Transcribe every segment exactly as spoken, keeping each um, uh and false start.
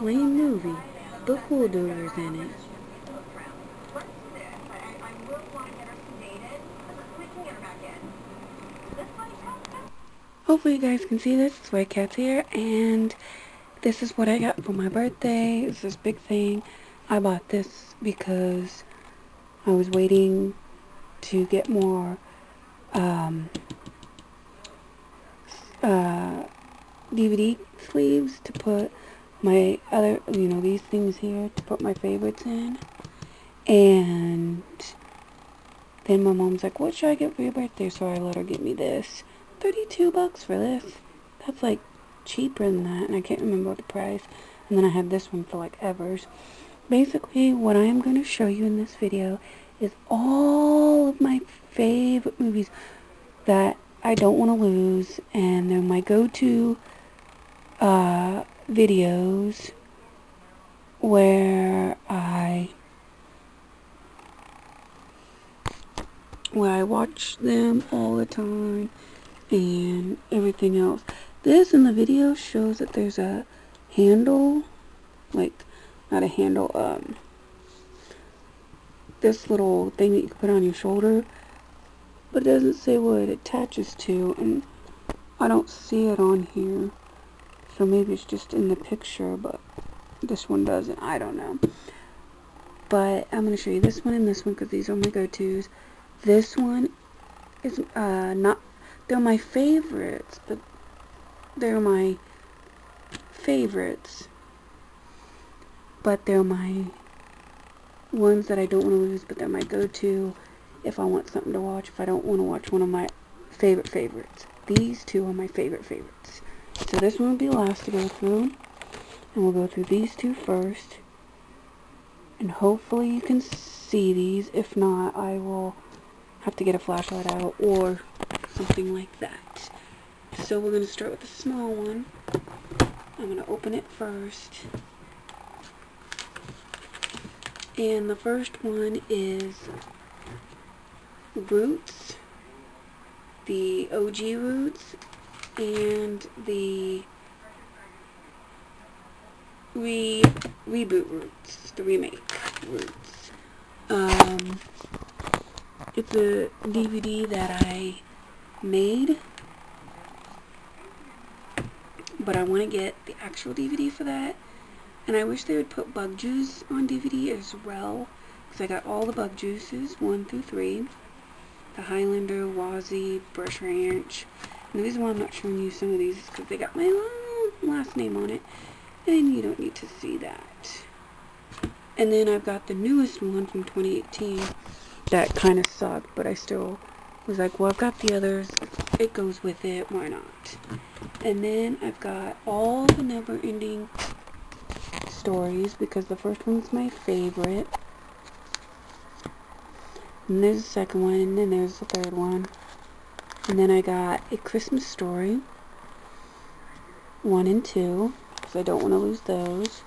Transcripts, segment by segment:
Lame movie, but cool doers in it. Hopefully you guys can see this. It's YCats here, and this is what I got for my birthday. It's this big thing. I bought this because I was waiting to get more um, uh, D V D sleeves to put my other, you know, these things here to put my favorites in. And then my mom's like, what should I get for your birthday? So I let her get me this. thirty-two bucks for this. That's like cheaper than that, and I can't remember the price. And then I had this one for like evers. Basically, what I am going to show you in this video is all of my favorite movies that I don't want to lose, and they're my go-to uh, videos where I where I watch them all the time and everything else. This in the video shows that there's a handle, like not a handle, um, this little thing that you can put on your shoulder, but it doesn't say what it attaches to, and I don't see it on here, so maybe it's just in the picture, but this one doesn't, I don't know. But I'm going to show you this one and this one, because these are my go-tos. This one is, uh, not, they're my favorites, but they're my favorites. But they're my ones that I don't want to lose, but they're my go-to if I want something to watch, if I don't want to watch one of my favorite favorites. These two are my favorite favorites. So this one will be last to go through, and we'll go through these two first. And hopefully you can see these. If not, I will have to get a flashlight out or something like that. So we're going to start with the small one. I'm going to open it first. And the first one is Roots, the O G Roots, and the re reboot Roots, the remake Roots. Um, it's a D V D that I made, but I want to get the actual D V D for that. And I wish they would put Bug Juice on D V D as well, because I got all the Bug Juices, one through three. The Highlander, Wazzy, Brush Ranch. And the reason why I'm not showing you some of these is because they got my last name on it, and you don't need to see that. And then I've got the newest one from twenty eighteen that kind of sucked, but I still was like, well, I've got the others. It goes with it. Why not? And then I've got all the Neverending Stories, because the first one's my favorite, and there's the second one, and then there's the third one, and then I got A Christmas Story one and two, because I don't want to lose those.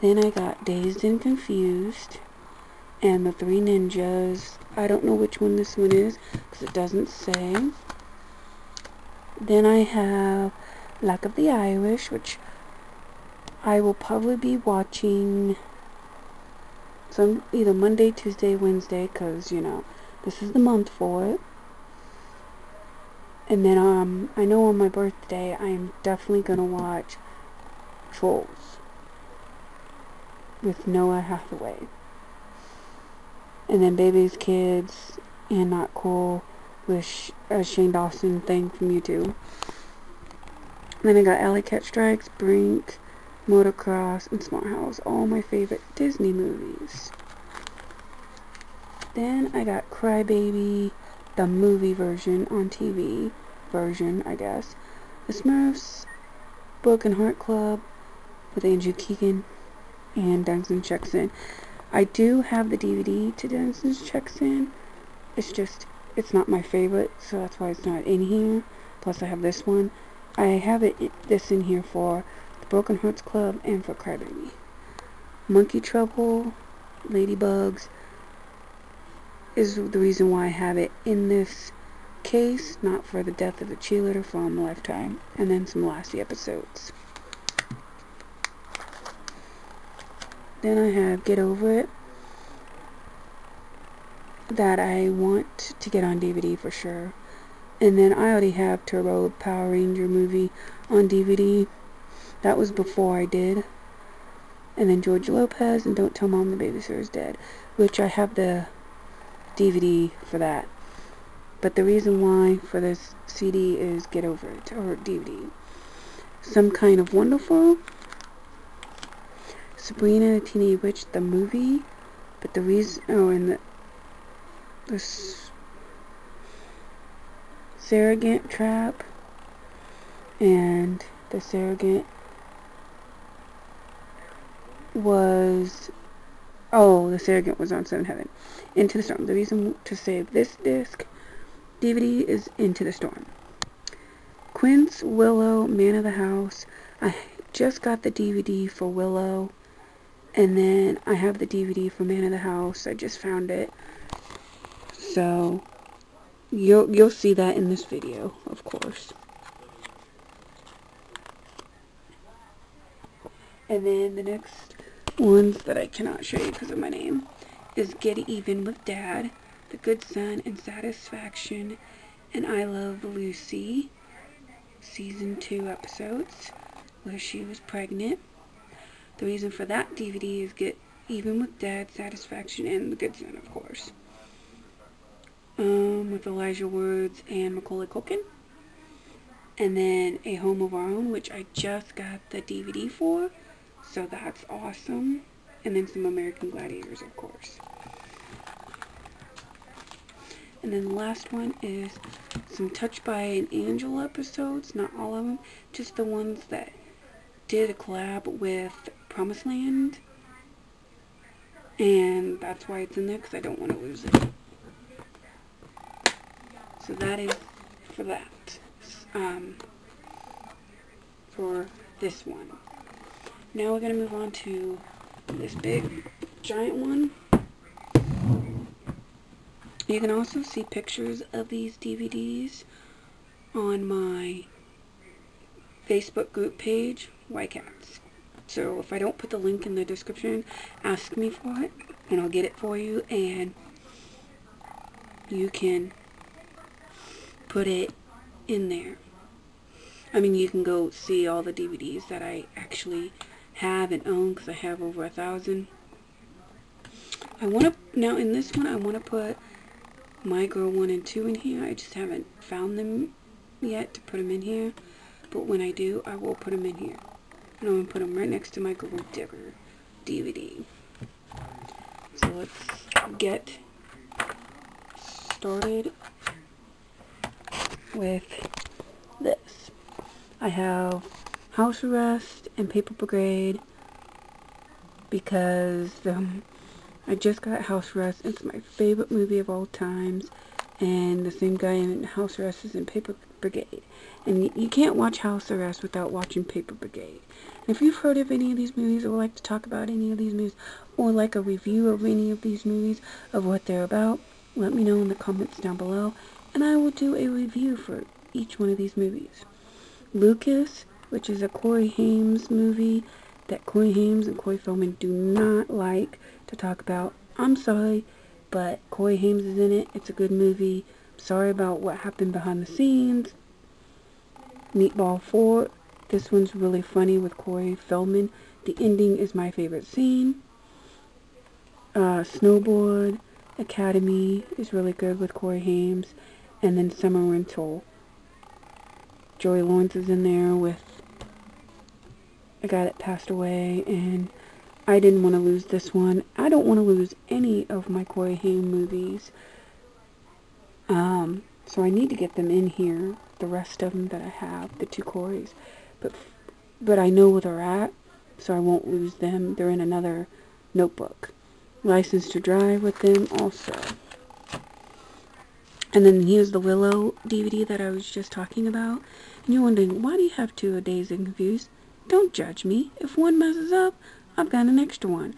Then I got Dazed and Confused, and the Three Ninjas. I don't know which one this one is, because it doesn't say. Then I have Luck of the Irish, which I will probably be watching some either Monday, Tuesday, Wednesday, because, you know, this is the month for it. And then um, I know on my birthday I am definitely going to watch Trolls with Noah Hathaway. And then Baby's Kids and Not Cool with Sh uh, Shane Dawson thing from YouTube. And then I got Alley Cat Strikes, Brink, Motocross, and Smart House, all my favorite Disney movies. Then I got Cry Baby, the movie version on T V version, I guess. The Smurfs, Book and Heart Club with Andrew Keegan, and Dungeons and Jackson. I do have the D V D to Dungeons and Jackson. It's just, it's not my favorite, so that's why it's not in here. Plus, I have this one. I have it this in here for Broken Hearts Club and for Crybaby. Monkey Trouble, Ladybugs is the reason why I have it in this case, not for the death of a cheerleader from Lifetime, and then some last year episodes. Then I have Get Over It, that I want to get on D V D for sure. And then I already have Turbo Power Ranger movie on D V D. That was before I did. And then George Lopez and Don't Tell Mom the Babysitter Died, which I have the D V D for that. But the reason why for this C D is Get Over It, or D V D. Some Kind of Wonderful, Sabrina the Teenage Witch, the movie, but the reason, oh, and the, this, Surrogate Trap, and the Surrogate was, oh, the Surrogate was on Seven Heaven, Into the Storm. The reason to save this disc D V D is Into the Storm. Quince, Willow, Man of the House. I just got the D V D for Willow, and then I have the D V D for Man of the House. I just found it, so you'll you'll see that in this video, of course. And then the next ones that I cannot show you because of my name is Get Even with Dad, The Good Son, and Satisfaction, and I Love Lucy, season two episodes where she was pregnant. The reason for that D V D is Get Even with Dad, Satisfaction, and The Good Son, of course, um, with Elijah Woods and Macaulay Culkin. And then A Home of Our Own, which I just got the D V D for, so that's awesome. And then some American Gladiators, of course. And then the last one is some Touched by an Angel episodes, not all of them, just the ones that did a collab with Promised Land. And that's why it's in there, because I don't want to lose it. So that is for that, um, for this one. Now we're going to move on to this big, giant one. You can also see pictures of these D V Ds on my Facebook group page, YCats. So if I don't put the link in the description, ask me for it, and I'll get it for you, and you can put it in there. I mean, you can go see all the D V Ds that I actually have and own, because I have over a thousand. I want to, now in this one, I want to put My Girl one and two in here. I just haven't found them yet to put them in here, but when I do, I will put them in here. And I'm going to put them right next to my Girl Digger D V D. So let's get started with this. I have House Arrest and Paper Brigade, because um, I just got House Arrest. It's my favorite movie of all times, and the same guy in House Arrest is in Paper Brigade. And you can't watch House Arrest without watching Paper Brigade. And if you've heard of any of these movies, or like to talk about any of these movies, or like a review of any of these movies, of what they're about, let me know in the comments down below, and I will do a review for each one of these movies. Lucas, which is a Corey Haim's movie that Corey Haim and Corey Feldman do not like to talk about. I'm sorry, but Corey Haim is in it. It's a good movie. I'm sorry about what happened behind the scenes. Meatball four. This one's really funny with Corey Feldman. The ending is my favorite scene. Uh, Snowboard Academy is really good with Corey Haim. And then Summer Rental. Joey Lawrence is in there with a guy that passed away, and I didn't want to lose this one. I don't want to lose any of my Corey Haim movies. Um, so I need to get them in here, the rest of them that I have, the two Coreys. But but I know where they're at, so I won't lose them. They're in another notebook. License to Drive with them also. And then here's the Willow D V D that I was just talking about. And you're wondering, why do you have two Dazed and Confused? Don't judge me. If one messes up, I've got an extra one,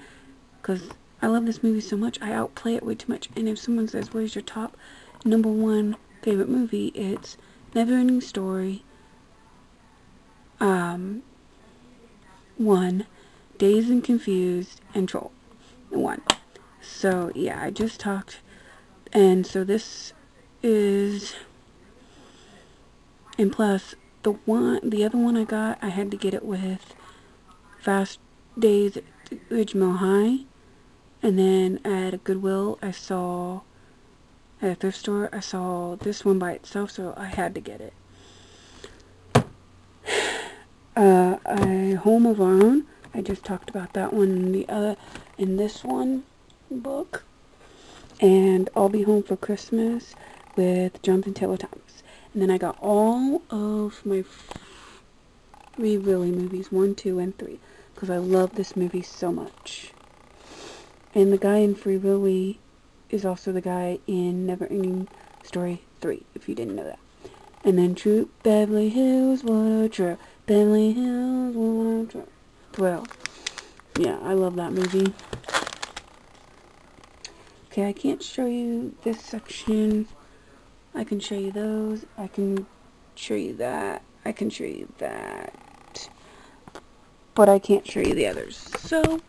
because I love this movie so much. I outplay it way too much. And if someone says, where's your top number one favorite movie, it's Neverending Story, um, one, Dazed and Confused, and Troll. One. So, yeah, I just talked. And so this is... And plus, the one, the other one I got, I had to get it with Fast Days at Ridgemont High. And then at a Goodwill, I saw... At a thrift store, I saw this one by itself, so I had to get it. Uh, a Home of Our Own. I just talked about that one and the other, in this one book. And I'll Be Home for Christmas with Jonathan Taylor Thomas. And then I got all of my three Willy movies, one, two, and three, because I love this movie so much. And the guy in Free Willy is also the guy in Neverending Story three, if you didn't know that. And then Troop Beverly Hills, what a trip. Beverly Hills, what a trip. Well, yeah, I love that movie. Okay, I can't show you this section. I can show you those. I can show you that. I can show you that. But I can't show you the others. So,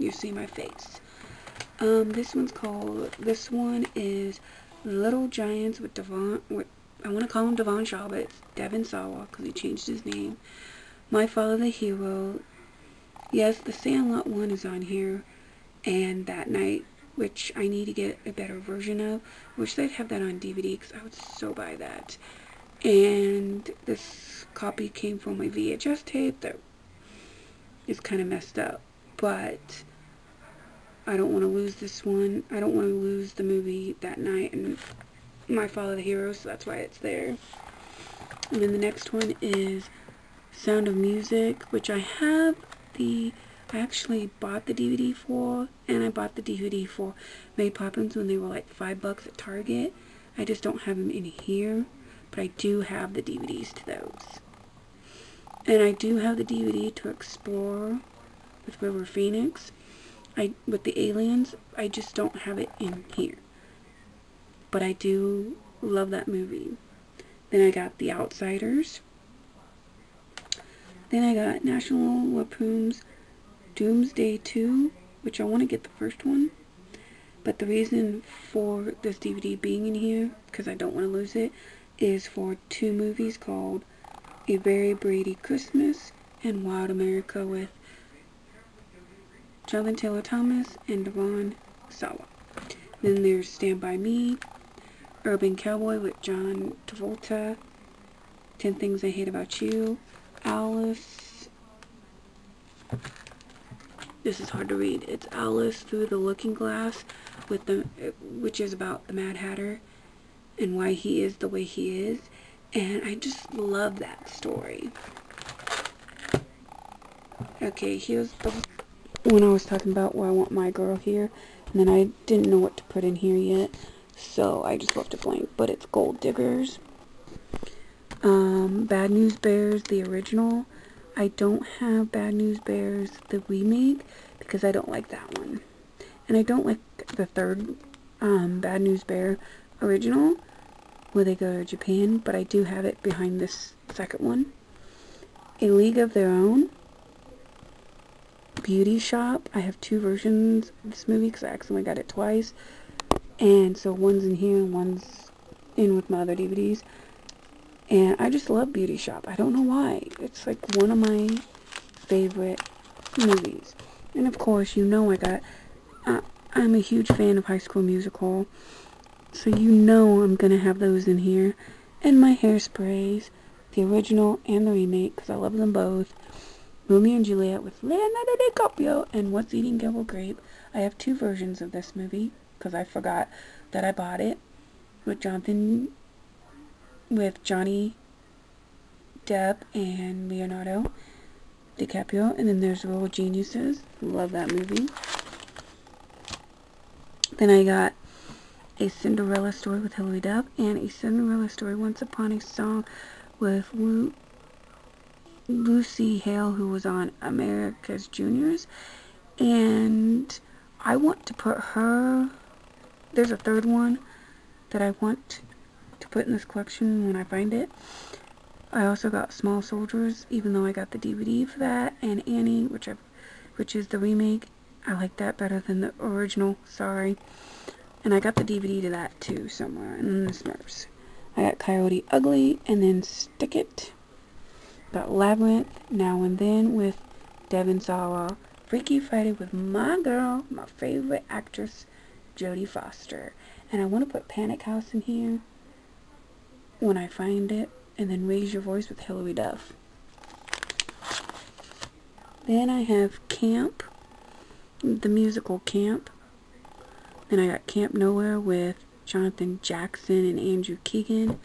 you see my face. Um, this one's called, this one is Little Giants with Devon, with, I want to call him Devon Sawa, but it's Devon Sawa, because he changed his name. My Father the Hero. Yes, The Sandlot one is on here. And That Night, which I need to get a better version of. I wish they'd have that on D V D, because I would so buy that. And this copy came from my V H S tape that is kind of messed up. But... I don't want to lose this one. I don't want to lose the movie That Night and My Father the Hero, so that's why it's there. And then the next one is Sound of Music, which I have the... I actually bought the D V D for, and I bought the D V D for Mary Poppins when they were like five bucks at Target. I just don't have them in here, but I do have the D V Ds to those. And I do have the D V D to Explore with River Phoenix. I, with the aliens, I just don't have it in here. But I do love that movie. Then I got The Outsiders. Then I got National Lampoon's Doomsday two, which I want to get the first one. But the reason for this D V D being in here, because I don't want to lose it, is for two movies called A Very Brady Christmas and Wild America with Jonathan Taylor Thomas and Devon Sawa. Then there's Stand By Me, Urban Cowboy with John Travolta, ten Things I Hate About You, Alice, this is hard to read, it's Alice Through the Looking Glass, with the, which is about the Mad Hatter and why he is the way he is, and I just love that story. Okay, here's the when I was talking about why I want my girl here, and then I didn't know what to put in here yet, so I just left it blank, but it's Gold Diggers. Um, Bad News Bears, the original. I don't have Bad News Bears, the remake, because I don't like that one. And I don't like the third um, Bad News Bear original, where they go to Japan, but I do have it behind this second one. A League of Their Own. Beauty Shop. I have two versions of this movie because I accidentally got it twice, and so one's in here and one's in with my other D V Ds, and I just love Beauty Shop. I don't know why. It's like one of my favorite movies. And of course, you know I got I, I'm a huge fan of High School Musical, so you know I'm gonna have those in here, and my Hairsprays, the original and the remake, because I love them both. Romeo and Juliet with Leonardo DiCaprio and What's Eating Gilbert Grape. I have two versions of this movie because I forgot that I bought it with Jonathan, with Johnny Depp and Leonardo DiCaprio. And then there's Little Geniuses. Love that movie. Then I got A Cinderella Story with Hilary Duff and A Cinderella Story Once Upon a Song with Luke. Lucy Hale, who was on America's Juniors, and I want to put her, there's a third one that I want to put in this collection when I find it. I also got Small Soldiers, even though I got the D V D for that, and Annie, which I've which is the remake. I like that better than the original, sorry. And I got the D V D to that too somewhere, and then the Smurfs. I got Coyote Ugly, and then Stick It. Got Labyrinth, Now and Then with Devon Sawa. Freaky Friday with my girl, my favorite actress, Jodie Foster. And I want to put Panic House in here when I find it. And then Raise Your Voice with Hilary Duff. Then I have Camp, the musical Camp. Then I got Camp Nowhere with Jonathan Jackson and Andrew Keegan.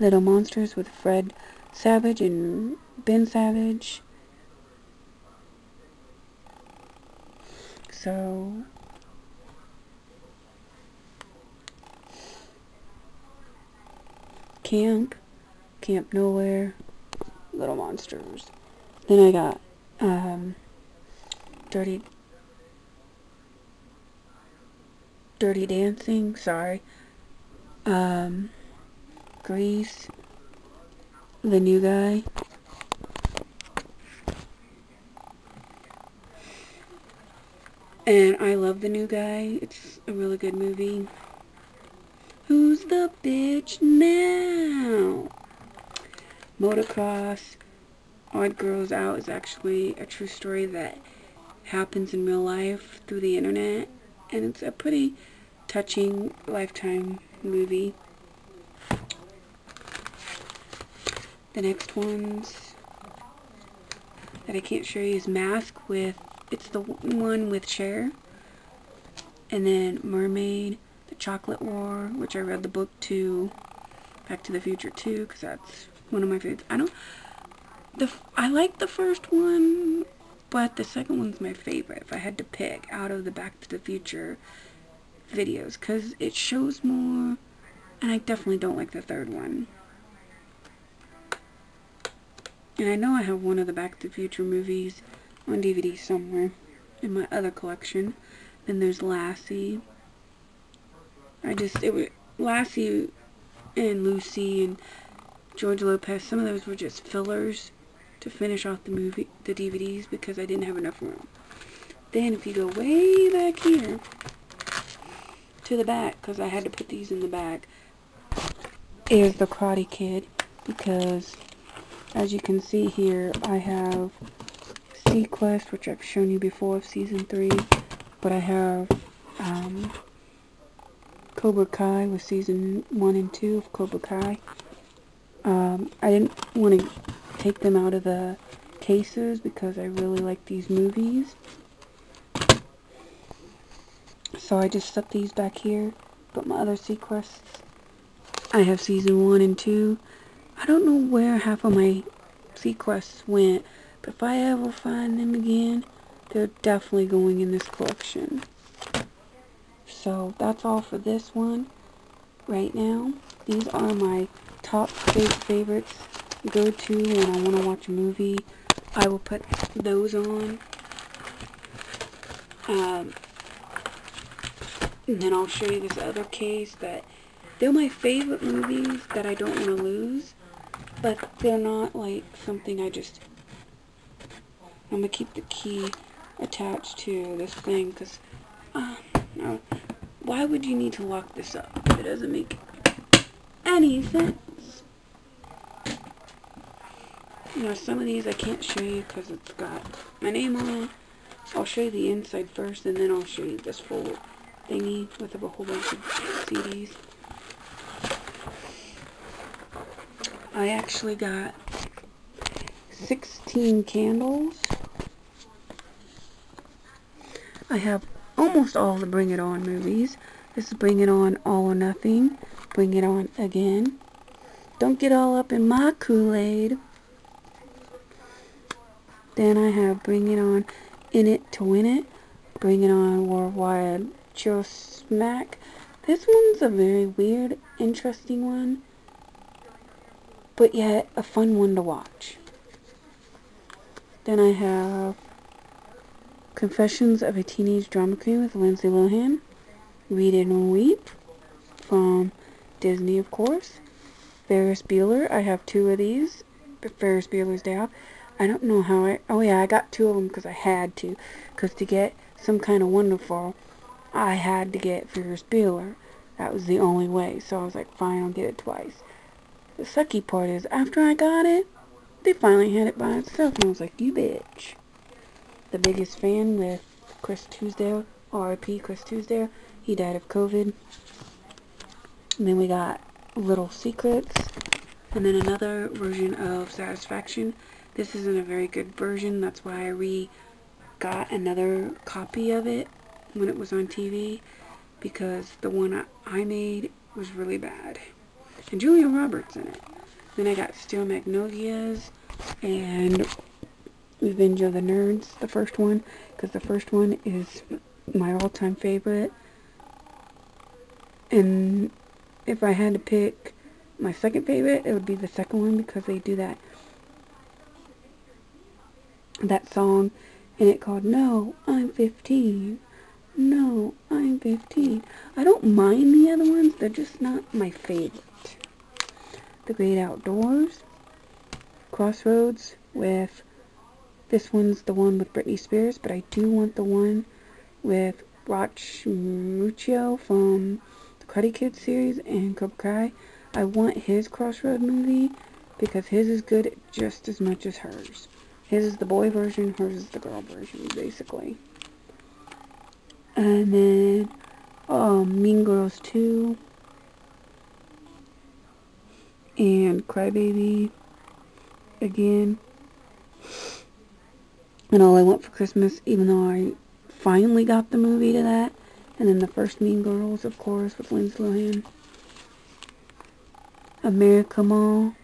Little Monsters with Fred Savage and Ben Savage. So Camp, Camp Nowhere, Little Monsters. Then I got um, Dirty Dirty Dancing, sorry, um, Grease, The New Guy, and I love The New Guy, it's a really good movie. Who's the bitch now? Motocross, Odd Girls Out is actually a true story that happens in real life through the internet. And it's a pretty touching Lifetime movie. The next ones that I can't show you is Mask with, it's the one with Cher. And then Mermaid, The Chocolate War, which I read the book to, Back to the Future two, because that's one of my favorites. I don't, the, I like the first one. But the second one's my favorite, if I had to pick, out of the Back to the Future videos. Because it shows more, and I definitely don't like the third one. And I know I have one of the Back to the Future movies on D V D somewhere in my other collection. Then there's Lassie. I just, it was, Lassie and Lucy and George Lopez, some of those were just fillers to finish off the movie, the D V Ds, because I didn't have enough room. Then if you go way back here to the back, because I had to put these in the back, is The Karate Kid, because as you can see here, I have SeaQuest, which I've shown you before, of season three, but I have um, Cobra Kai with season one and two of Cobra Kai. Um, I didn't want to take them out of the cases because I really like these movies. So I just stuck these back here. But my other SeaQuests, I have season one and two. I don't know where half of my SeaQuests went, but if I ever find them again, they're definitely going in this collection. So that's all for this one right now. These are my top favorite favorites. Go to when I want to watch a movie, I will put those on, um, and then I'll show you this other case that they're my favorite movies that I don't want to lose, but they're not like something I just, I'm going to keep the key attached to this thing, because uh, no, why would you need to lock this up? It doesn't make any sense. You know, some of these I can't show you because it's got my name on it. I'll show you the inside first, and then I'll show you this whole thingy with a whole bunch of C Ds. I actually got sixteen candles. I have almost all the Bring It On movies. This is Bring It On All or Nothing. Bring It On Again. Don't get all up in my Kool-Aid. Then I have Bring It On In It to Win It, Bring It On Worldwide Chill Smack. This one's a very weird, interesting one, but yet a fun one to watch. Then I have Confessions of a Teenage Drama Queen with Lindsay Lohan, Read It and Weep from Disney, of course. Ferris Bueller, I have two of these, Ferris Bueller's Day Off. I don't know how I... Oh yeah, I got two of them because I had to. Because to get Some Kind of Wonderful, I had to get Ferris Bueller. That was the only way. So I was like, fine, I'll get it twice. The sucky part is, after I got it, they finally had it by itself. And I was like, you bitch. The biggest fan with Chris Tuesdale. R I P Chris Tuesdale. He died of COVID. And then we got Little Secrets. And then another version of Satisfaction. This isn't a very good version. That's why I re-got another copy of it when it was on T V. Because the one I made was really bad. And Julia Roberts in it. Then I got Steel Magnolias and Revenge of the Nerds, the first one. Because the first one is my all-time favorite. And if I had to pick my second favorite, it would be the second one, because they do that that song and it called No, I'm fifteen. No, I'm fifteen. I don't mind the other ones, they're just not my favorite. The Great Outdoors, Crossroads with, this one's the one with Britney Spears, but I do want the one with Roch Muccio from the Karate Kid series and Cobra Kai. I want his Crossroad movie because his is good just as much as hers. His is the boy version, hers is the girl version, basically. And then, um, Mean Girls two. And Crybaby. Again. And All I Want for Christmas, even though I finally got the movie to that. And then the first Mean Girls, of course, with Lindsay Lohan. America Mall,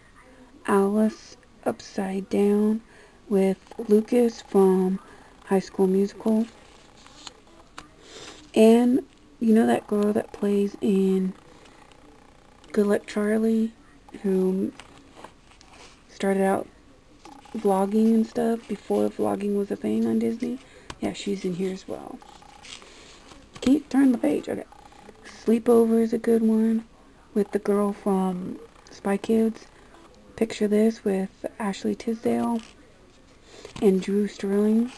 Alice Upside Down with Lucas from High School Musical, and you know that girl that plays in Good Luck Charlie, who started out vlogging and stuff before vlogging was a thing on Disney. Yeah, she's in here as well. Can't turn the page. Okay, Sleepover is a good one with the girl from Spy Kids. Picture This with Ashley Tisdale and Drew Sterling.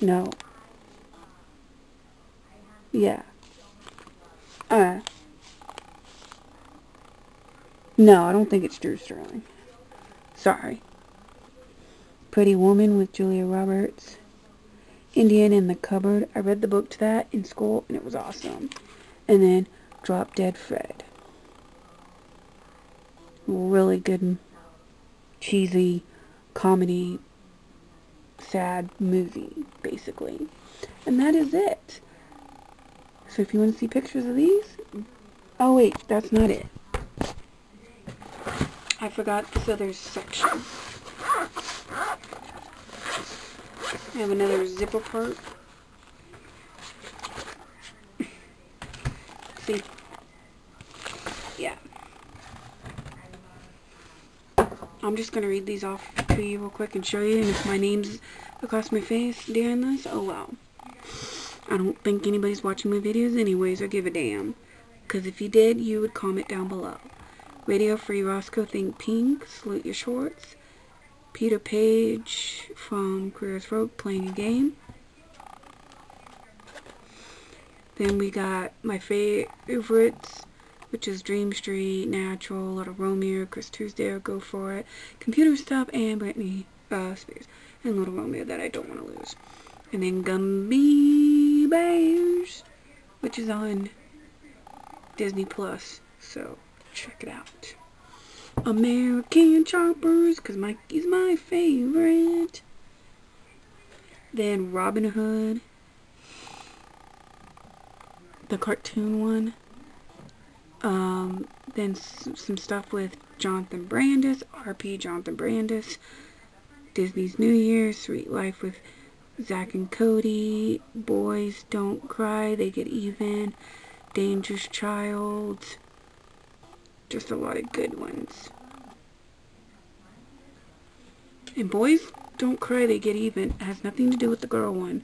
No. Yeah. Uh. No, I don't think it's Drew Sterling. Sorry. Pretty Woman with Julia Roberts. Indian in the Cupboard. I read the book to that in school and it was awesome. And then Drop Dead Fred. Really good, cheesy, comedy, sad movie, basically. And that is it. So if you want to see pictures of these... Oh wait, that's not it. I forgot this other section. I have another zipper part. See? Yeah. I'm just going to read these off to you real quick and show you. And if my name's across my face during this, oh well. I don't think anybody's watching my videos anyways, or give a damn. Because if you did, you would comment down below. Radio Free Roscoe Think Pink, Salute Your Shorts. Peter Page from Queer as Folk, Playing a Game. Then we got my favorites, which is Dream Street, Natural, Little Romeo, Chris Tuesdale, Go For It, Computer Stop, and Britney uh, Spears, and Little Romeo that I don't want to lose. And then Gumby Bears, which is on Disney Plus, so check it out. American Choppers, because Mikey's my favorite. Then Robin Hood, the cartoon one. Um, then some stuff with Jonathan Brandis, R P Jonathan Brandis, Disney's New Year, Sweet Life with Zach and Cody, Boys Don't Cry, They Get Even, Dangerous Child, just a lot of good ones. And Boys Don't Cry, They Get Even has nothing to do with the girl one.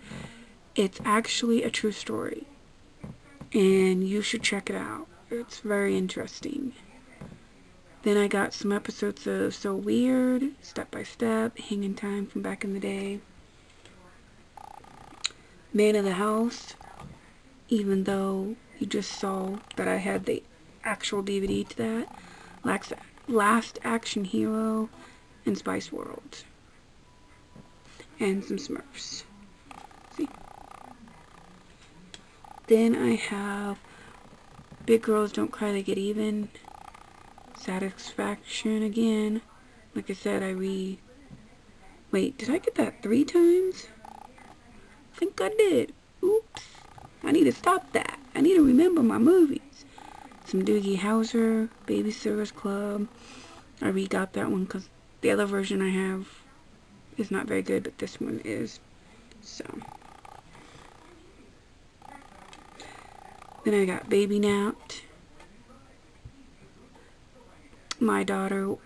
It's actually a true story. And you should check it out. It's very interesting. Then I got some episodes of So Weird, Step by Step, Hangin' Time from back in the day, Man of the House, even though you just saw that I had the actual D V D to that, Last, Last Action Hero, and Spice World, and some Smurfs. See? Then I have Big Girls Don't Cry, They Get Even, Satisfaction again. Like I said, I re... Wait, did I get that three times? I think I did. Oops. I need to stop that. I need to remember my movies. Some Doogie Howser, Babysitter's Club. I re-got that one because the other version I have is not very good, but this one is. So. Then I got Baby Napped. My Daughter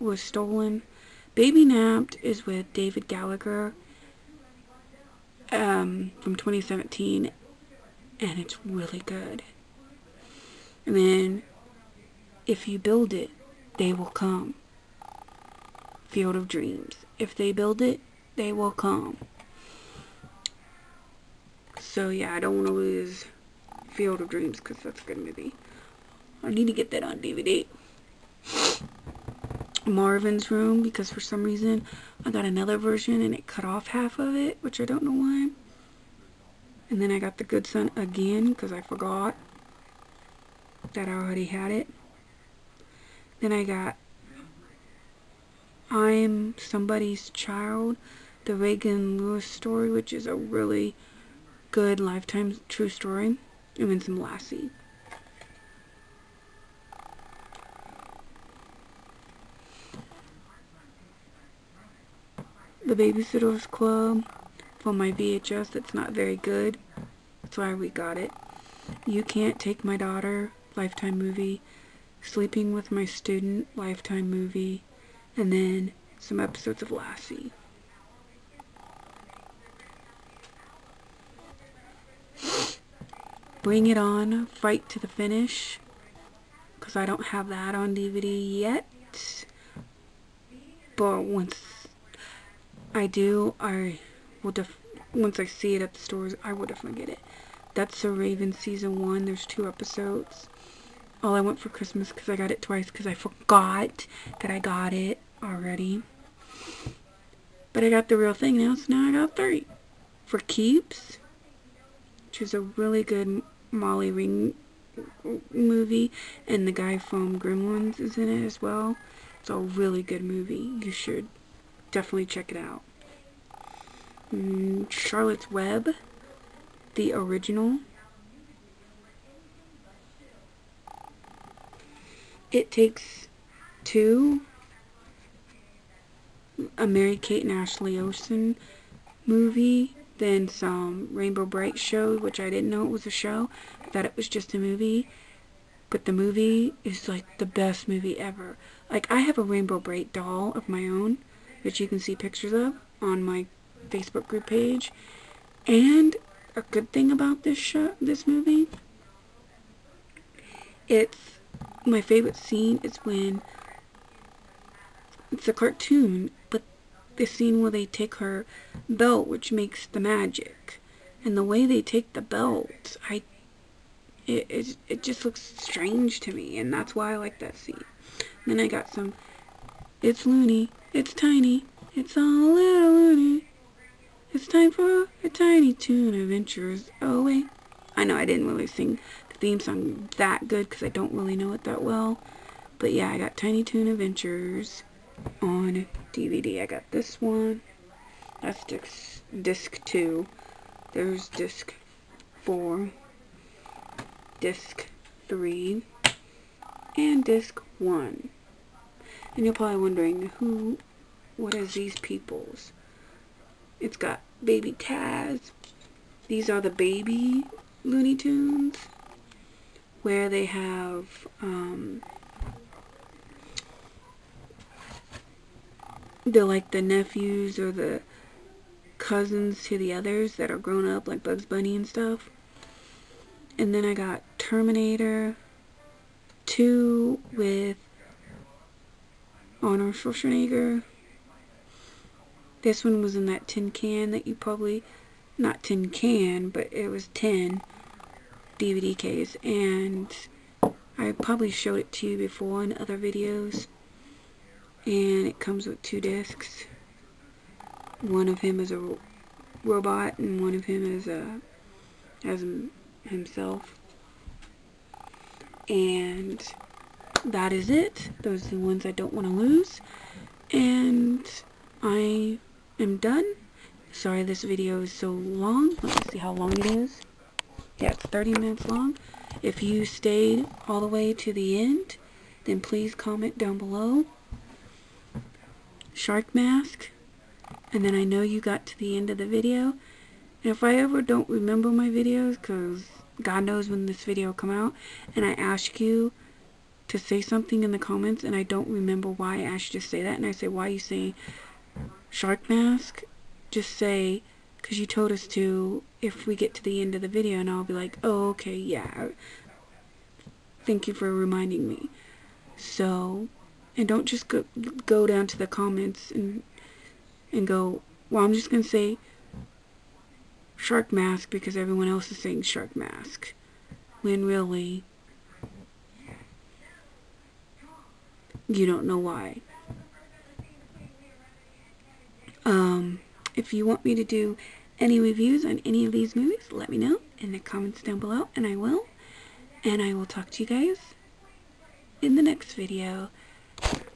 Was Stolen. Baby Napped is with David Gallagher um, from twenty seventeen, and it's really good. And then If You Build It, They Will Come. Field of Dreams. If they build it, they will come. So yeah, I don't want to lose Field of Dreams because that's a good movie. I need to get that on D V D. Marvin's Room, because for some reason I got another version and it cut off half of it, which I don't know why. And then I got The Good Son again because I forgot that I already had it. Then I got I'm Somebody's Child, the Reagan Lewis story, which is a really good Lifetime true story, and then some Lassie. The Babysitter's Club for my V H S. That's not very good. That's why we got it. You Can't Take My Daughter, Lifetime movie. Sleeping with My Student, Lifetime movie. And then some episodes of Lassie. Bring It On, Fight to the Finish, because I don't have that on D V D yet. But once I do, I will def- once I see it at the stores, I will definitely get it. That's So Raven Season one. There's two episodes. All I Want for Christmas, because I got it twice, because I forgot that I got it already. But I got The Real Thing now, so now I got three. For Keeps, which is a really good Molly Ring movie, and the guy from Gremlins is in it as well. It's a really good movie. You should definitely check it out. Mm, Charlotte's Web, the original. It Takes Two, a Mary-Kate and Ashley Olsen movie. Then some Rainbow Brite show, which I didn't know it was a show. I thought it was just a movie. But the movie is like the best movie ever. Like, I have a Rainbow Brite doll of my own, which you can see pictures of on my Facebook group page. And a good thing about this show, this movie, it's my favorite scene is when it's a cartoon, but the scene where they take her belt, which makes the magic, and the way they take the belt, I it it, it just looks strange to me, and that's why I like that scene. And then I got some It's Looney, It's Tiny, It's All Little Looney. It's time for a Tiny Toon Adventures. Oh wait, I know I didn't really sing the theme song that good because I don't really know it that well. But yeah, I got Tiny Toon Adventures on D V D. I got this one. That's disc, disc two. There's disc four, disc three, and disc one. And you're probably wondering, who, what is these people's? It's got Baby Taz. These are the baby Looney Tunes, where they have, um, they're like the nephews or the cousins to the others that are grown up, like Bugs Bunny and stuff. And then I got Terminator two with Arnold Schwarzenegger. This one was in that tin can that you probably, not tin can, but it was tin D V D case, and I probably showed it to you before in other videos. And it comes with two discs. One of him is a ro robot, and one of him is a as himself. And that is it. Those are the ones I don't want to lose. And I am done. Sorry this video is so long. Let's see how long it is. Yeah, it's thirty minutes long. If you stayed all the way to the end, then please comment down below. Shark mask. And then I know you got to the end of the video. And if I ever don't remember my videos, because God knows when this video will come out, and I ask you to say something in the comments and I don't remember why I asked you to say that, and I say, why are you saying shark mask? Just say, because you told us to, if we get to the end of the video, and I'll be like, oh, okay, yeah, thank you for reminding me. So, and don't just go, go down to the comments and, and go, well, I'm just going to say shark mask because everyone else is saying shark mask, when really you don't know why. Um, if you want me to do any reviews on any of these movies, let me know in the comments down below, and I will. And I will talk to you guys in the next video.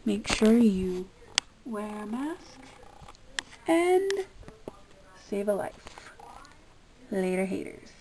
Make sure you wear a mask and save a life. Later, haters.